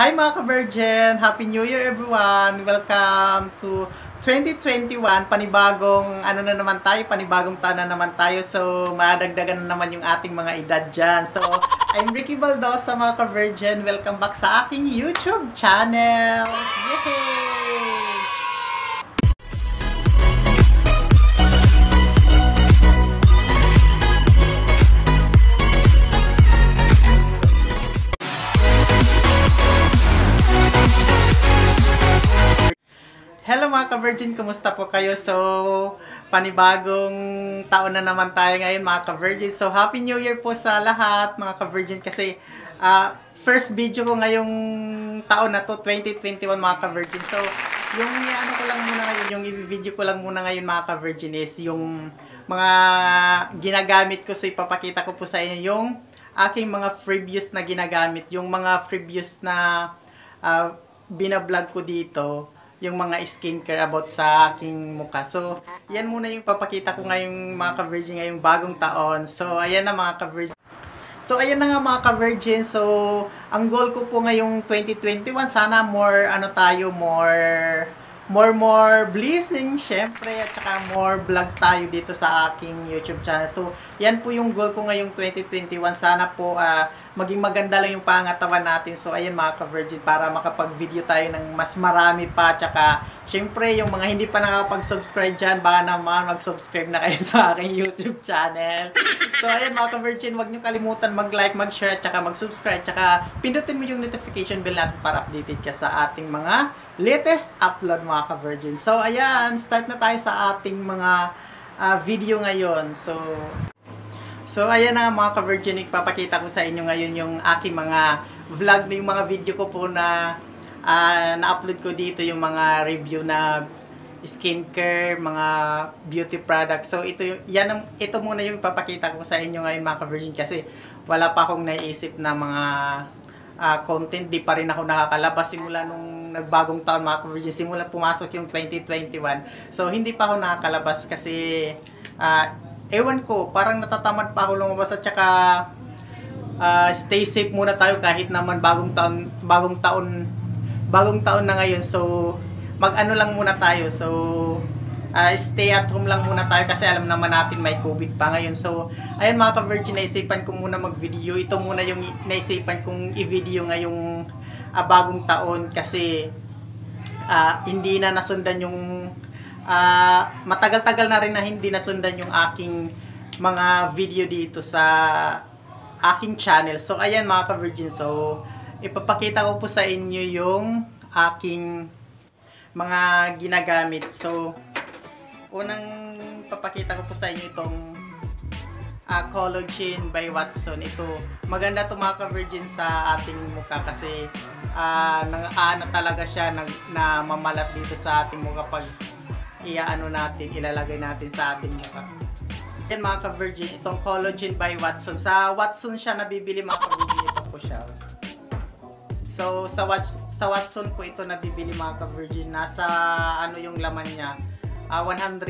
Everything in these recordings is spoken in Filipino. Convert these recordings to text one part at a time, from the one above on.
Hi mga ka-Virgin! Happy New Year everyone! Welcome to 2021. Panibagong ano na naman tayo, panibagong taon na naman tayo. So, madagdagan na naman yung ating mga edad dyan. So, I'm Ricky Baldoza mga ka-Virgin. Welcome back sa aking YouTube channel! Yay! Hello mga ka-Virgin, kumusta po kayo? So, panibagong taon na naman tayo ngayon mga ka-Virgin. So, Happy New Year po sa lahat mga ka-Virgin kasi first video ko ngayong taon na to, 2021 mga ka-Virgin. So, yung ano ko lang muna ngayon, yung i-video ko lang muna ngayon mga ka-Virgin is yung mga ginagamit ko. So, ipapakita ko po sa inyo yung aking mga freebies na ginagamit. Yung mga freebies na binablog ko dito. Yung mga skincare about sa aking mukha. So, yan muna yung papakita ko ngayong mga ka-Virgin ngayong bagong taon. So, ayan na mga ka-Virgin. So, ayan na nga mga ka-Virgin. So, ang goal ko po ngayong 2021, sana more, ano tayo, more blessing, syempre, at saka more vlogs tayo dito sa aking YouTube channel. So, yan po yung goal ko ngayong 2021. Sana po maging maganda lang yung pangatawan natin. So, ayan mga ka-Virgin, para makapag-video tayo ng mas marami pa. At saka, syempre, yung mga hindi pa nakapag-subscribe dyan, baka naman mag-subscribe na kayo sa aking YouTube channel. So, ayan mga ka-Virgin, huwag nyo kalimutan mag-like, mag-share, at saka mag-subscribe. At saka, pindutin mo yung notification bell natin para updated ka sa ating mga latest upload mga ka-Virgin. So, ayan, start na tayo sa ating mga video ngayon. So, ayan na mga ka-Virgin, ipapakita ko sa inyo ngayon yung aking mga vlog na yung mga video ko po na na-upload ko dito, yung mga review na skincare, mga beauty products. So, ito muna yung ipapakita ko sa inyo ngayon mga ka-Virgin kasi wala pa akong naisip na mga content, di pa rin ako nakakalabas simula nung nagbagong taon mga ka-Virgin, simula pumasok yung 2021. So, hindi pa ako nakakalabas kasi ewan ko, parang natatamad pa ako lumabas at saka stay safe muna tayo kahit naman bagong taon na ngayon. So, mag-ano lang muna tayo. So, stay at home lang muna tayo kasi alam naman natin may COVID pa ngayon. So, ayun mga ka-Virgin, naisipan ko muna mag-video. Ito muna yung naisipan kong i-video ngayong bagong taon kasi hindi na nasundan yung matagal-tagal na rin na hindi nasundan yung aking mga video dito sa aking channel. So, ayan mga ka-Virgin. So, ipapakita ko po sa inyo yung aking mga ginagamit. So, unang papakita ko po sa inyo itong Collagen by Watson. Ito, maganda ito mga ka-Virgin sa ating mukha kasi talaga siya na mamalat dito sa ating mukha pag ilalagay natin sa ating mukha. Yan mga ka-Virgin, itong Collagen by Watson. Sa Watson siya nabibili mga ka-Virgin. Ito po siya. So, sa Watson po ito nabibili mga ka-Virgin. Nasa ano yung laman niya. 100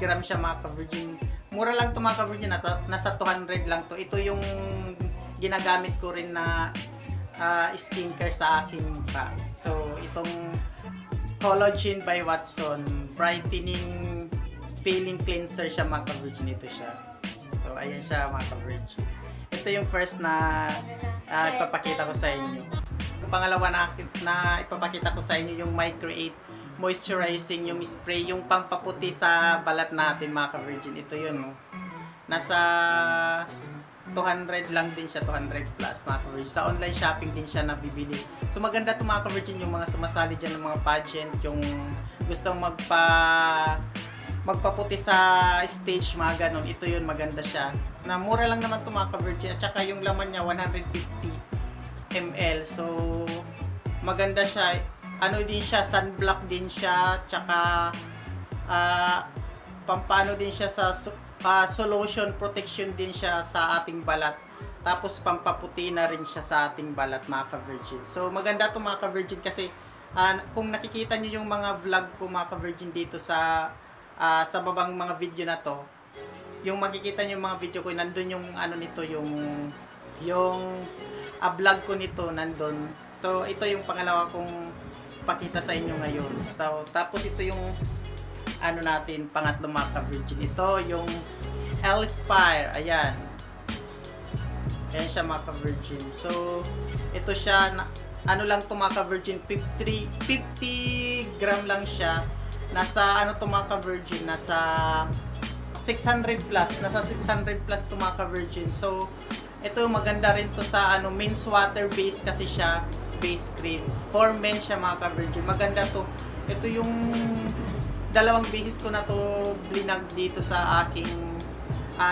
gram siya mga ka-Virgin. Mura lang to mga ka-Virgin, nasa 200 lang to. Ito yung ginagamit ko rin na skincare sa aking mukha. So, itong Collagen by Watson, brightening peeling cleanser siya mga ka-Virgin. Ito siya. So, ayan siya mga ka-Virgin. Ito yung first na ipapakita ko sa inyo. Yung pangalawa na ipapakita ko sa inyo yung Maycreate moisturizing, yung spray, yung pampaputi sa balat natin mga ka-Virgin. Ito yun, oh. Nasa 200 lang din siya, 200 plus mga ka-Virgin. Sa online shopping din siya nabibili. So maganda ito mga ka-Virgin, yung mga sumasali dyan ng mga pageant, yung gustong magpaputi sa stage, mga ganun. Ito yun, maganda siya. Na mura lang naman ito mga ka-Virgin. At saka yung laman niya, 150 ml. So maganda siya. Ano din siya, sunblock din siya, tsaka pampano din siya sa solution protection din siya sa ating balat. Tapos pampaputi na rin siya sa ating balat mga ka-Virgin. So maganda to mga ka-Virgin kasi kung nakikita niyo yung mga vlog ko mga ka-Virgin dito sa babang mga video na to, yung makikita niyo yung mga video ko, nandun yung ano nito, yung vlog ko nito nandun. So ito yung pangalawa kong pakita sa inyo ngayon. So tapos ito yung ano natin, pangatlong coverage nito, yung L-Spire. Ayan. Ayan siya mga ka-virgin. So, ito siya, ano lang ito mga ka-virgin, 50 gram lang siya. Nasa, ano ito mga ka-virgin, nasa 600 plus. Nasa 600 plus ito mga ka-virgin. So, ito maganda rin to sa, ano, men's water base kasi siya, base cream. For men siya mga ka-virgin. Maganda to. Ito yung dalawang bihis ko na to blinag dito sa aking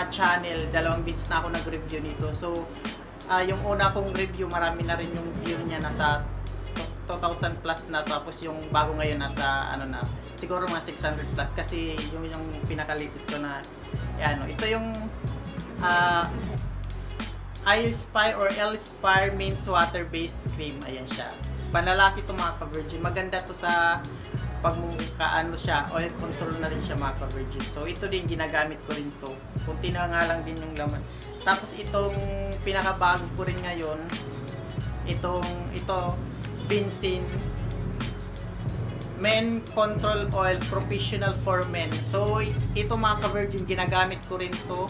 channel. Dalawang bihis na ako nag-review nito. So, yung una kong review, marami na rin yung view niya. Nasa 2,000 plus na. Tapos yung bago ngayon nasa, ano na, siguro mga 600 plus. Kasi yung pinakalitis ko na, ano, ito yung L-Spire or L-Spire Men's Water Based Cream. Ayan siya. Panlalaki to mga ka-virgin. Maganda to sa pag ano siya, oil control na rin siya mga ka-virgin. So ito din, ginagamit ko rin to. Kunti na nga lang din yung laman. Tapos itong pinakabago ko rin ngayon, ito, Vonzen Men Control Oil Professional for Men. So ito mga ka-virgin, ginagamit ko rin to.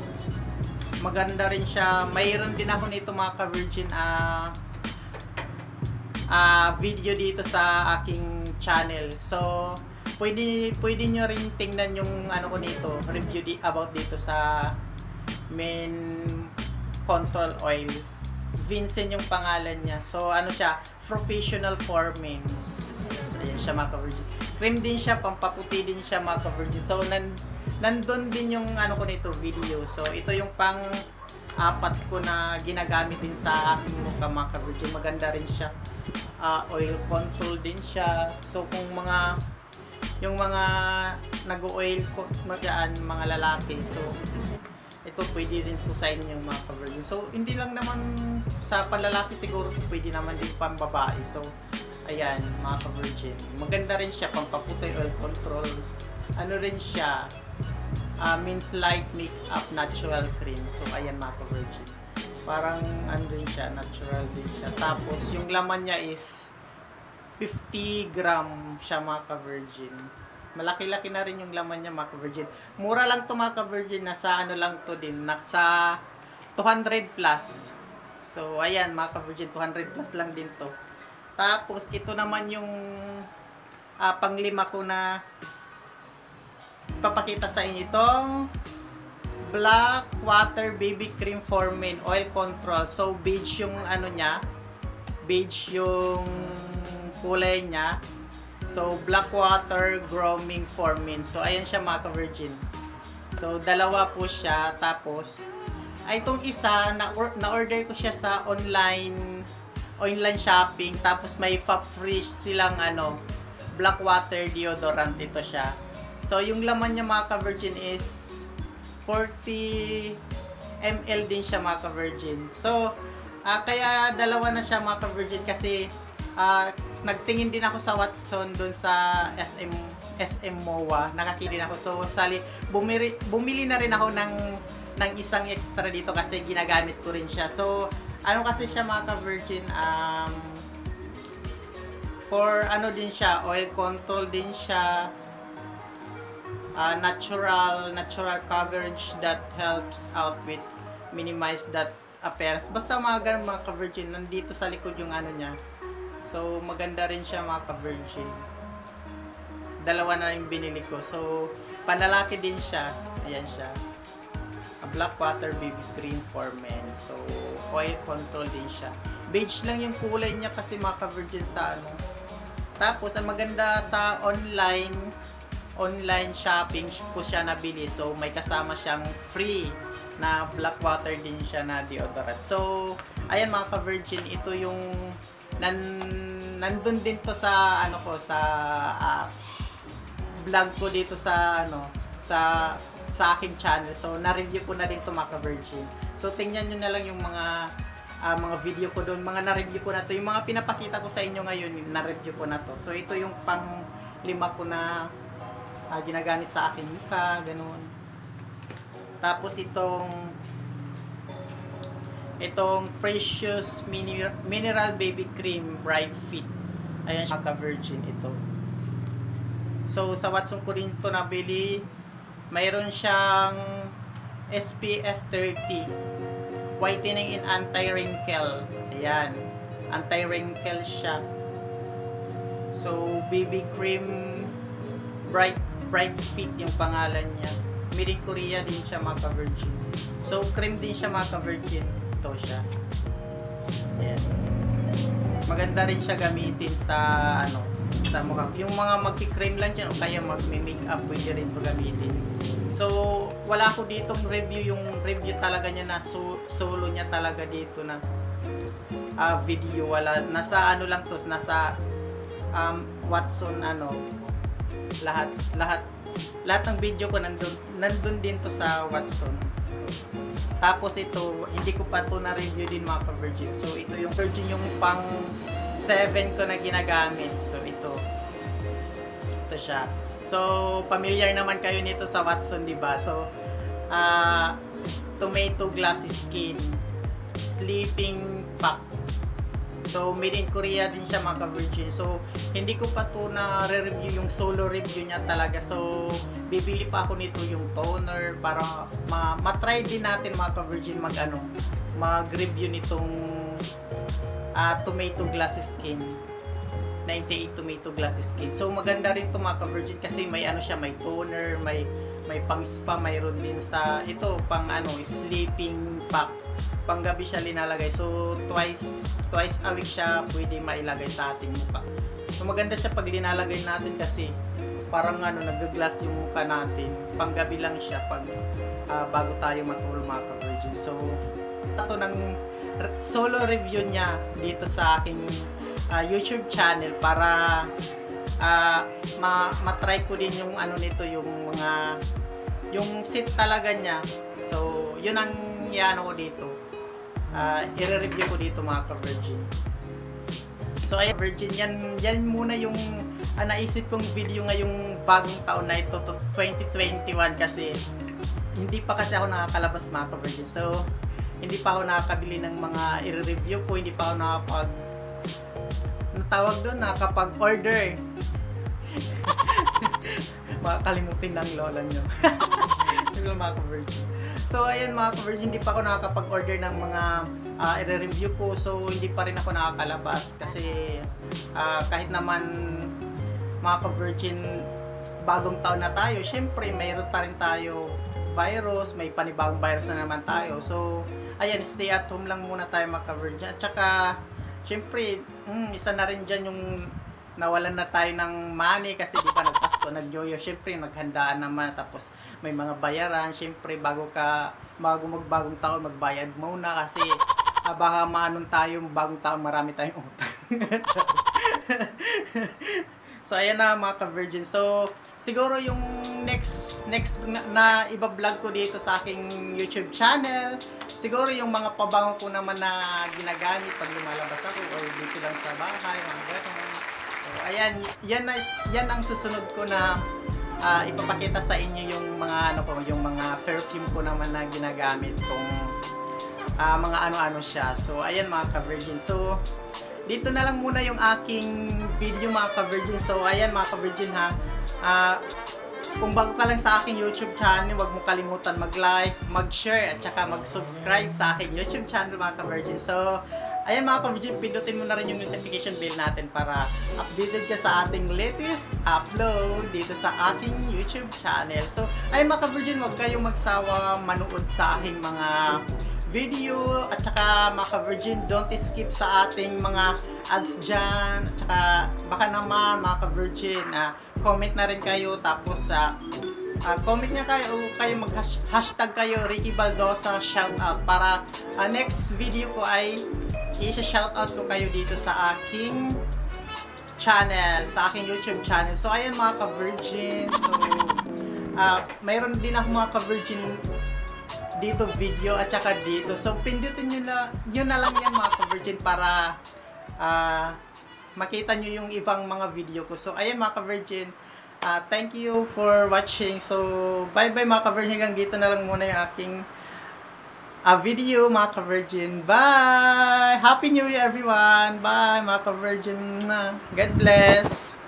Maganda rin siya. Mayroon din ako nito mga ka-virgin video dito sa aking channel. So, pwede nyo rin tingnan yung ano ko nito, review about dito sa Men Control Oil. Vonzen yung pangalan niya. So, ano siya, professional for men. Ayan siya mga ka-virgin. Cream din siya, pampaputi din siya mga ka-virgin. So, nandun din yung ano ko nito, video. So, ito yung pang-apat ko na ginagamit din sa aking mukha mga ka-virgin. Maganda rin siya. Oil control din siya. So kung yung mga nag-oil magaan mga lalaki, so ito pwede rin to sa inyo mga ka-virgin. So hindi lang naman sa panlalaki siguro, pwede naman din pang babae. So ayan mga ka-virgin, maganda rin siya, pampaputoy, oil control. Ano rin siya, means light makeup natural cream. So ayan mga ka-virgin, parang ano rin siya, natural din siya. Tapos yung laman niya is 50 gram siya mga ka-virgin. Malaki-laki na rin yung laman niya mga ka-virgin. Mura lang to mga ka-virgin, nasa ano lang to din, nasa 200 plus. So ayan mga ka-virgin, 200 plus lang din to. Tapos ito naman yung panglima ko na papakita sa inyo, itong Black Water Baby Cream for Men Oil Control. So beige yung ano niya, beige yung kulay niya. So Black Water Grooming for Men. So ayan siya mga ka-virgin. So dalawa po siya. Tapos ay itong isa na-order ko siya sa online shopping. Tapos may fa-free silang ano, Black Water deodorant. Ito siya. So yung laman niya mga ka-virgin is 40 ml din siya mga ka-virgin. So, kaya dalawa na siya mga ka-virgin kasi nagtingin din ako sa Watson doon sa SM MOA. Nakakilin ako. So, bumili na rin ako ng isang extra dito kasi ginagamit ko rin siya. So, ano kasi siya mga ka-virgin, for ano din siya, oil control din siya. Natural coverage that helps out with minimize that appearance. Basta mga ganun mga ka-virgin, nandito sa likod yung ano niya. So maganda rin siya mga ka-virgin. Dalawa na yung binili ko. So panlalaki din siya. Ayan siya. A Black Water Baby Cream for Men. So oil control din siya. Beige lang yung kulay niya kasi mga ka-virgin sa ano. Tapos ang maganda sa online shopping po siya nabili. So may kasama siyang free na Black Water din siya na deodorant. So ayan mga ka-virgin, ito yung nandun din to sa ano ko, sa vlog ko dito sa ano, sa aking channel. So na-review ko na din to mga ka-virgin. So tingnan niyo na lang yung mga video ko doon, mga na-review ko na to. Yung mga pinapakita ko sa inyo ngayon, na-review ko na to. So ito yung pang-lima ko na ginagamit sa akin mukha, ganun. Tapos itong itong Precious Mineral Baby Cream Bright Fit. Ayan, maka-virgin ito. So, sa Watson ko rin ito nabili. Mayroon siyang SPF 30. Whitening and anti-wrinkle. Ayan. Anti-wrinkle siya. So, Baby Cream Bright Fit yung pangalan niya. Made in Korea din siya, maka-virgin. So, cream din siya, maka-virgin. Ito siya. Ayan. Maganda rin siya gamitin sa ano, sa mukha. Yung mga magki-cream lang diyan o kaya magme-makeup, pwede rin 'to gamitin. So, wala ko ditong review, yung review talaga niya na solo niya talaga dito na video, wala. Nasa ano lang 'to, nasa Watson ano. Lahat ng video ko nandun din 'to sa Watson. Tapos ito, hindi ko pa ito na-review din mga ka-virgin. So, ito yung virgin, yung pang 7 ko na ginagamit. So, ito. Ito siya. So, familiar naman kayo nito sa Watson, diba? So, Tomato Glassy Skin Sleeping Pack. So, made in Korea din siya mga ka-virgin. So, hindi ko pa ito na-review, yung solo review niya talaga. So, bibili pa ako nito yung toner para ma-try din natin mga ka-virgin mag-review nitong Tomato Glassy Skin, 98 Tomato Glassy Skin. So maganda rin ito mga ka-virgin kasi may ano siya, may toner, may pang-spa, mayroon din sa ito pang ano, sleeping pack. Panggabi siya linalagay. So twice a week siya pwede mailagay sa ating mukha. So maganda siya pag linalagay natin kasi parang ano, nag-glass yung mukha natin. Panggabi lang siya pag bago tayo matulog mga ka-virgin. So, ito ng solo review niya dito sa aking YouTube channel para ma-try ko din yung ano nito, yung mga yung set talaga niya. So, yun ang iano ko dito. I-review ko dito mga ka-virgin. So, ay virgin yan muna yung naisip kong video ngayong bagong taon na ito, 2021, kasi hindi pa kasi ako nakakalabas mga ka-virgin. So, hindi pa ako nakakabili ng mga i-review ko, hindi pa ako nakapag-order. Makakalimutin ng lola nyo. Yung mga ka-virgin. So, ayan mga ka-virgin, hindi pa ako nakakapag-order ng mga i-review ko. So, hindi pa rin ako nakakalabas kasi kahit naman mga ka-virgin, bagong taon na tayo, syempre mayroon pa rin tayo virus, may panibagong virus na naman tayo. So, ayan, stay at home lang muna tayo mga ka-virgin. At saka, syempre, isa na rin dyan yung nawalan na tayo ng money kasi di pa nagpasko, nagyoyo, syempre naghandaan naman, tapos may mga bayaran, syempre bago magbagong taon, magbayad muna kasi baka maanong tayong bagong taon, marami tayong utang. So, ayan na mga ka-virgin. So, siguro yung next na iba-vlog ko dito sa aking YouTube channel, siguro yung mga pabango ko naman na ginagamit pag lumalabas ako or dito lang sa bahay, mga ganun. So, ayan, yan ang susunod ko na ipapakita sa inyo yung mga ano ko, yung mga perfume ko naman na ginagamit kung mga ano-ano siya. So, ayan mga ka-virgin. So, dito na lang muna yung aking video mga ka-virgin. So, ayan mga ka-virgin ha. Kung bago ka lang sa aking YouTube channel, huwag mo kalimutan mag-like, mag-share, at saka mag-subscribe sa aking YouTube channel mga ka-virgin. So, ayan mga ka-virgin, pindutin mo na rin yung notification bell natin para updated ka sa ating latest upload dito sa aking YouTube channel. So, ayan mga ka-virgin, huwag kayong magsawa manood sa aking mga video, at saka mga ka-virgin, don't skip sa ating mga ads dyan, at saka baka naman mga ka-virgin, comment na rin kayo, tapos comment niya kayo, mag-hashtag kayo, Ricky Baldoza shoutout, para next video ko ay i-shoutout ko kayo dito sa aking channel, sa aking YouTube channel. So, ayan mga ka-virgin, so mayroon din ako mga ka-virgin dito video at saka dito. So, pindutin nyo na lang yan mga ka-virgin para makita nyo yung ibang mga video ko. So, ayan mga ka-virgin, thank you for watching. So, bye-bye mga ka-virgin, hanggang dito na lang muna yung aking a video, mga ka-virgin. Bye! Happy New Year, everyone! Bye, mga ka-virgin. God bless!